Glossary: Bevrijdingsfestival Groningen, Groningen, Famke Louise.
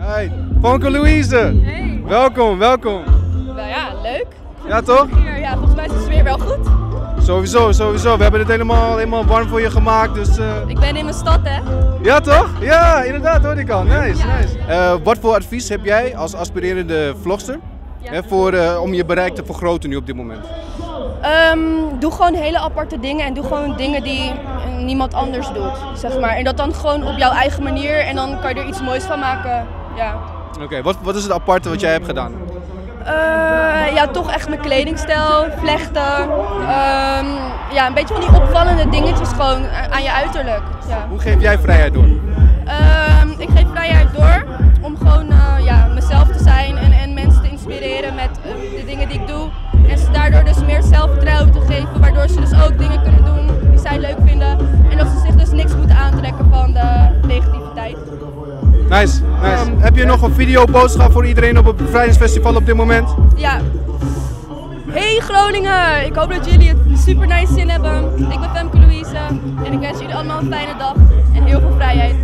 Hey, Famke Louise. Hey. Welkom, welkom. Nou ja, leuk. Ja toch? Ja, volgens mij is het weer wel goed. Sowieso, sowieso. We hebben het helemaal warm voor je gemaakt. Dus, Ik ben in mijn stad, hè? Ja toch? Ja, inderdaad hoor ik al. Nice, ja. Nice. Wat voor advies heb jij als aspirerende vlogster om je bereik te vergroten nu op dit moment? Doe gewoon hele aparte dingen en doe gewoon dingen die niemand anders doet, zeg maar. En dat dan gewoon op jouw eigen manier en dan kan je er iets moois van maken, ja. Oké, wat is het aparte wat jij hebt gedaan? Ja, toch echt mijn kledingstijl, vlechten, ja, een beetje van die opvallende dingetjes gewoon aan je uiterlijk. Ja. Hoe geef jij vrijheid door? Ik geef vrijheid door om gewoon mezelf te zijn en mensen te inspireren met de dingen die ik doe. En ze daardoor dus meer zelfvertrouwen te geven, waardoor ze dus ook dingen kunnen doen die zij leuk vinden. En dat ze zich dus niks moeten aantrekken van de negativiteit. Nice, nice. Heb je nog een videoboodschap voor iedereen op het Bevrijdingsfestival op dit moment? Ja. Hey Groningen, ik hoop dat jullie het super nice zin hebben. Ik ben Famke Louise en ik wens jullie allemaal een fijne dag en heel veel vrijheid.